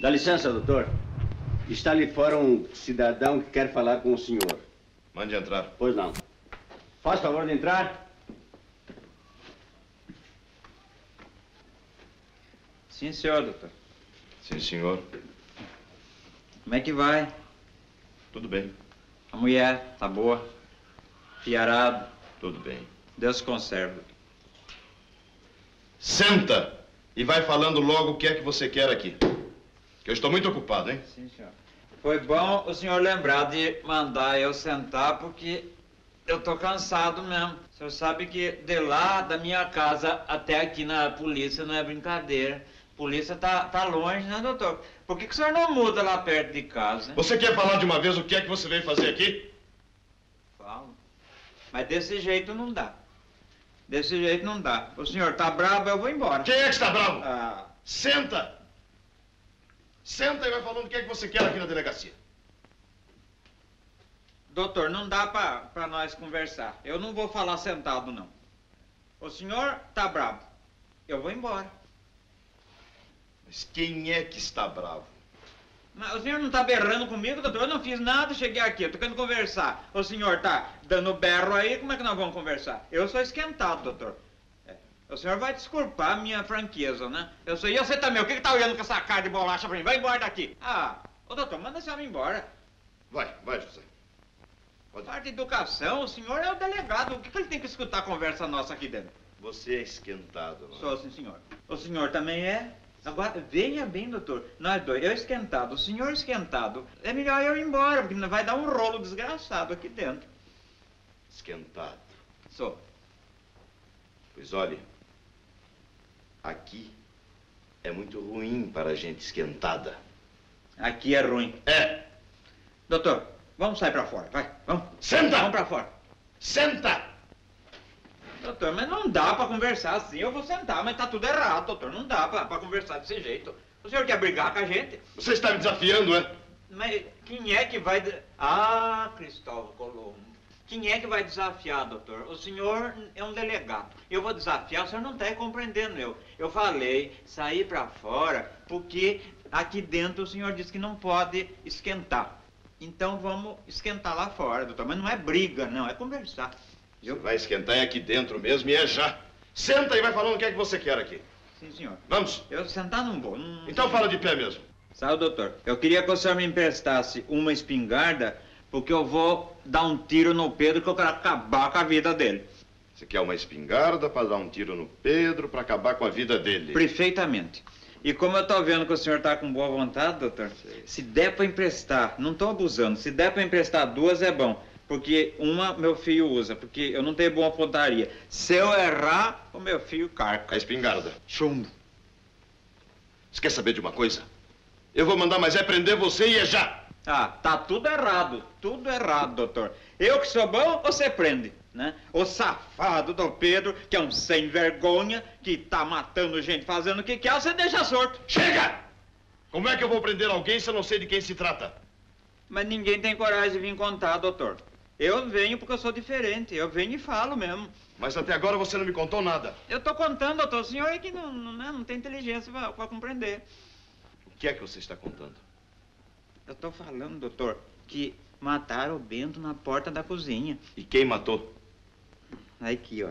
Dá licença, doutor. Está ali fora um cidadão que quer falar com o senhor. Mande entrar. Pois não. Faz favor de entrar. Sim, senhor, doutor. Sim, senhor. Como é que vai? Tudo bem. A mulher tá boa? Fiarado? Tudo bem. Deus conserva. Senta e vai falando logo o que é que você quer aqui. Eu estou muito ocupado, hein? Sim, senhor. Foi bom o senhor lembrar de mandar eu sentar, porque eu estou cansado mesmo. O senhor sabe que de lá, da minha casa até aqui na polícia, não é brincadeira. A polícia tá longe, né, doutor? Por que o senhor não muda lá perto de casa, hein? Você quer falar de uma vez o que é que você veio fazer aqui? Falo. Mas desse jeito não dá. Desse jeito não dá. O senhor tá bravo, eu vou embora. Quem é que está bravo? Ah. Senta! Senta e vai falando o que é que você quer aqui na delegacia. Doutor, não dá para nós conversar. Eu não vou falar sentado, não. O senhor tá bravo. Eu vou embora. Mas quem é que está bravo? Mas o senhor não tá berrando comigo, doutor? Eu não fiz nada, cheguei aqui. Eu tô querendo conversar. O senhor tá dando berro aí, como é que nós vamos conversar? Eu sou esquentado, doutor. O senhor vai desculpar a minha franqueza, né? Eu sei, e você também. O que tá olhando com essa cara de bolacha pra mim? Vai embora daqui. Ah, ô doutor, manda esse homem embora. Vai, José. Pode. Parte de educação, o senhor é o delegado. O que ele tem que escutar a conversa nossa aqui dentro? Você é esquentado, não é? Sou, sim, senhor. O senhor também é? Agora, venha bem, doutor. Nós dois, eu esquentado, o senhor esquentado. É melhor eu ir embora, porque vai dar um rolo desgraçado aqui dentro. Esquentado. Sou. Pois olhe. Aqui é muito ruim para a gente esquentada. Aqui é ruim. É. Doutor, vamos sair para fora, vai. Vamos. Senta! Vamos para fora. Senta! Doutor, mas não dá para conversar assim. Eu vou sentar, mas tá tudo errado, doutor. Não dá para conversar desse jeito. O senhor quer brigar com a gente? Você está me desafiando, é? Mas quem é que vai... Ah, Cristóvão Colombo. Quem é que vai desafiar, doutor? O senhor é um delegado. Eu vou desafiar, o senhor não está compreendendo eu. Eu falei, saí para fora, porque aqui dentro o senhor disse que não pode esquentar. Então vamos esquentar lá fora, doutor. Mas não é briga, não, é conversar. Você vai esquentar é aqui dentro mesmo e é já. Senta e vai falando o que é que você quer aqui. Sim, senhor. Vamos. Eu sentar não vou. Então fala de pé mesmo. Sabe, doutor, eu queria que o senhor me emprestasse uma espingarda, porque eu vou dar um tiro no Pedro, que eu quero acabar com a vida dele. Você quer uma espingarda para dar um tiro no Pedro, para acabar com a vida dele? Perfeitamente. E como eu estou vendo que o senhor está com boa vontade, doutor, sei. Se der para emprestar, não estou abusando, se der para emprestar duas é bom, porque uma meu filho usa, porque eu não tenho boa pontaria. Se eu errar, o meu filho carca. A espingarda. Chumbo. Você quer saber de uma coisa? Eu vou mandar, mas é prender você e é já. Ah, tá tudo errado, doutor. Eu que sou bom, você prende, né? O safado do Pedro, que é um sem vergonha, que tá matando gente, fazendo o que quer, você deixa solto. Chega! Como é que eu vou prender alguém se eu não sei de quem se trata? Mas ninguém tem coragem de vir contar, doutor. Eu venho porque eu sou diferente, eu venho e falo mesmo. Mas até agora você não me contou nada. Eu tô contando, doutor. O senhor é que não tem inteligência pra compreender. O que é que você está contando? Eu tô falando, doutor, que mataram o Bento na porta da cozinha. E quem matou? Aqui, ó.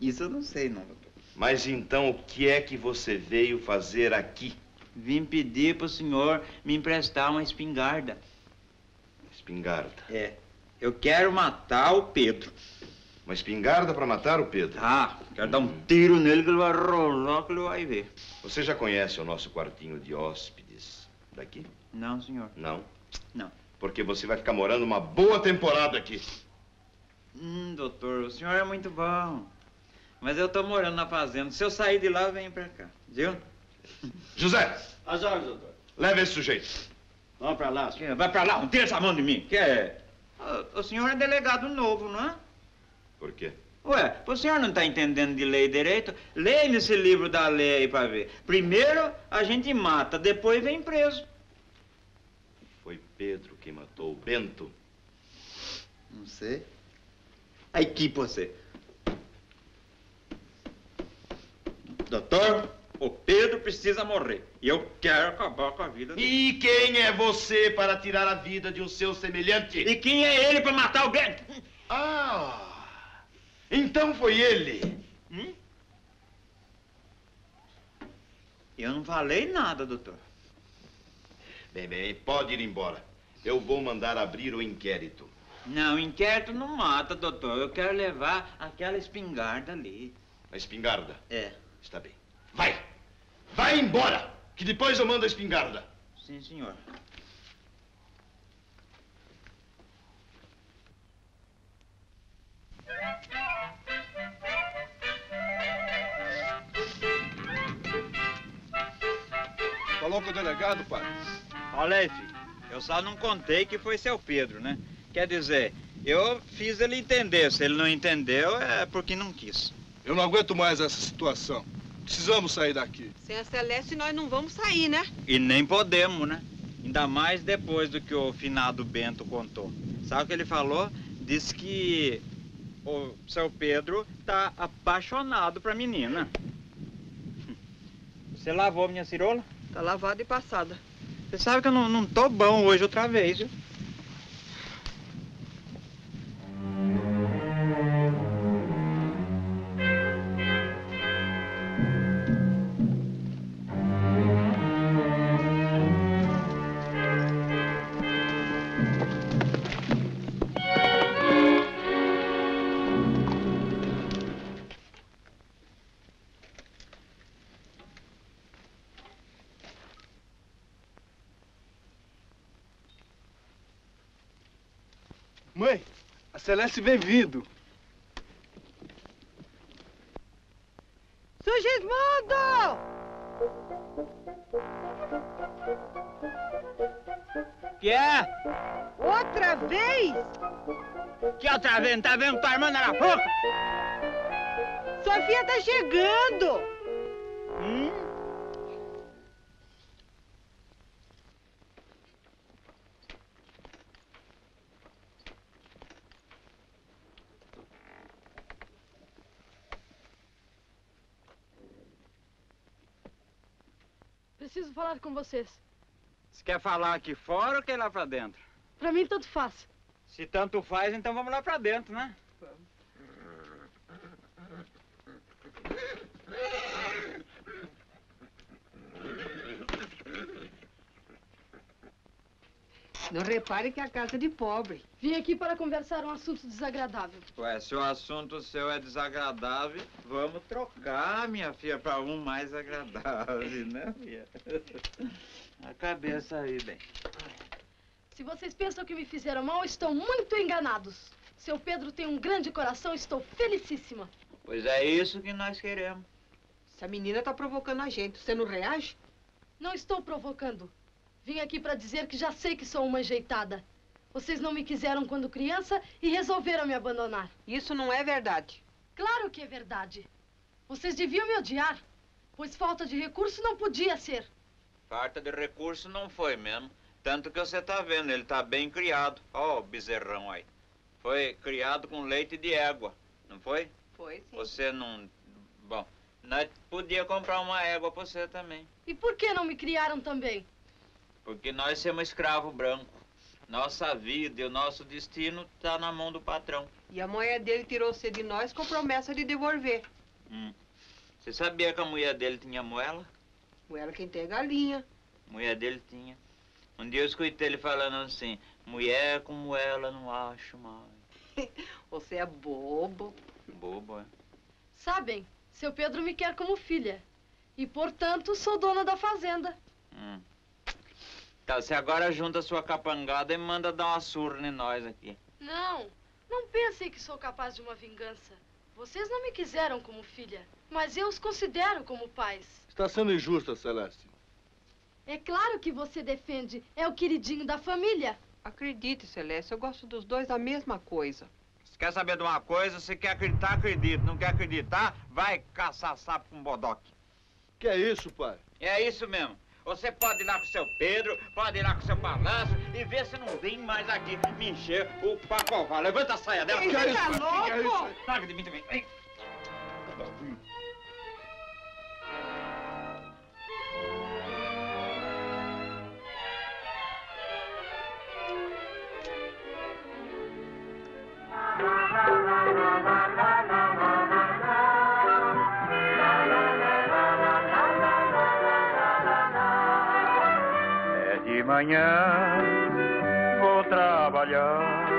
Isso eu não sei, não, doutor. Mas então, o que é que você veio fazer aqui? Vim pedir pro senhor me emprestar uma espingarda. Espingarda? É. Eu quero matar o Pedro. Uma espingarda para matar o Pedro? Ah, quero dar um tiro nele que ele vai rolar, que ele vai ver. Você já conhece o nosso quartinho de hóspedes daqui? Não, senhor. Não? Não. Porque você vai ficar morando uma boa temporada aqui. Doutor, o senhor é muito bom. Mas eu tô morando na fazenda. Se eu sair de lá, eu venho pra cá. Viu? José! Às horas, doutor. Leva esse sujeito. Vamos pra lá, senhor. Vai pra lá, não tira essa mão de mim. Que é? O senhor é delegado novo, não é? Por quê? Ué, o senhor não tá entendendo de lei e direito? Leia nesse livro da lei aí pra ver. Primeiro, a gente mata, depois vem preso. Pedro que matou o Bento? Não sei. Aqui você. Doutor, o Pedro precisa morrer. E eu quero acabar com a vida dele. E quem é você para tirar a vida de um seu semelhante? E quem é ele para matar o Bento? Ah, então foi ele. Eu não falei nada, doutor. Bem, pode ir embora. Eu vou mandar abrir o inquérito. Não, o inquérito não mata, doutor. Eu quero levar aquela espingarda ali. A espingarda? É. Está bem. Vai! Vai embora! Que depois eu mando a espingarda. Sim, senhor. Falou com o delegado, pai? Olha aí, filho. Eu só não contei que foi seu Pedro, né? Quer dizer, eu fiz ele entender. Se ele não entendeu, é porque não quis. Eu não aguento mais essa situação. Precisamos sair daqui. Sem a Celeste, nós não vamos sair, né? E nem podemos, né? Ainda mais depois do que o finado Bento contou. Sabe o que ele falou? Disse que o seu Pedro tá apaixonado pra menina. Você lavou minha cirola? Tá lavada e passada. Você sabe que eu não tô bom hoje outra vez, viu? Mãe, a Celeste vem vindo. Sigismundo! Que é? Outra vez? Que outra vez? Não tá vendo tua irmã na boca? Sofia tá chegando! Preciso falar com vocês. Você quer falar aqui fora ou quer ir lá pra dentro? Pra mim, tanto faz. Se tanto faz, então vamos lá pra dentro, né? Vamos. Não repare que é a casa de pobre. Vim aqui para conversar um assunto desagradável. Ué, se o assunto seu é desagradável, vamos trocar, minha filha, para um mais agradável, né, filha? A cabeça aí, bem. Se vocês pensam que me fizeram mal, estão muito enganados. Seu Pedro tem um grande coração, estou felicíssima. Pois é isso que nós queremos. Essa menina está provocando a gente. Você não reage? Não estou provocando. Vim aqui para dizer que já sei que sou uma ajeitada. Vocês não me quiseram quando criança e resolveram me abandonar. Isso não é verdade. Claro que é verdade. Vocês deviam me odiar, pois falta de recurso não podia ser. Falta de recurso não foi mesmo. Tanto que você tá vendo, ele tá bem criado. Ó, o bezerrão aí. Foi criado com leite de égua, não foi? Foi, sim. Você não... Bom, nós podia comprar uma égua pra você também. E por que não me criaram também? Porque nós somos escravo branco. Nossa vida e o nosso destino tá na mão do patrão. E a mulher dele tirou você de nós com promessa de devolver. Você sabia que a mulher dele tinha moela? Moela quem tem galinha. Mulher dele tinha. Um dia eu escutei ele falando assim, mulher com moela não acho mais. Você é bobo. Bobo, é. Sabem, seu Pedro me quer como filha. E, portanto, sou dona da fazenda. Tá, você agora junta sua capangada e manda dar uma surra em nós aqui. Não, não pensem que sou capaz de uma vingança. Vocês não me quiseram como filha, mas eu os considero como pais. Está sendo injusta, Celeste. É claro que você defende, é o queridinho da família. Acredite, Celeste, eu gosto dos dois da mesma coisa. Se quer saber de uma coisa, se quer acreditar, acredita. Não quer acreditar, vai caçar sapo com bodoque. Que é isso, pai? É isso mesmo. Você pode ir lá com o seu Pedro, pode ir lá com o seu balanço e vê se não vem mais aqui me encher o pacovar. Levanta a saia dela. Você tá louco? Larga de mim também. Ei. É de manhã, vou trabalhar.